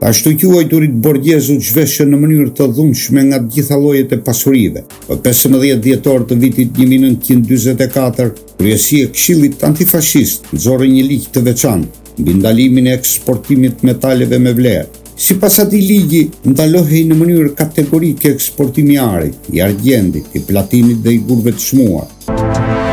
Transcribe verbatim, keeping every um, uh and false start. Ashtu që huajturit Borghese u zhveshën në mënyrë të dhunshme nga të gjitha llojet e pasurive. Për pesëmbëdhjetë dhjetor të vitit një mijë e nëntëqind e dyzet e katër, Kryesia e Këshillit Antifashist nxorri një ligj të veçantë mbi ndalimin e eksportimit metaleve me vlerë. Sipas atij ligji, ndalohej në mënyrë kategorike eksportimi i arit, i argjendit, i platinit dhe i gurëve të çmuar.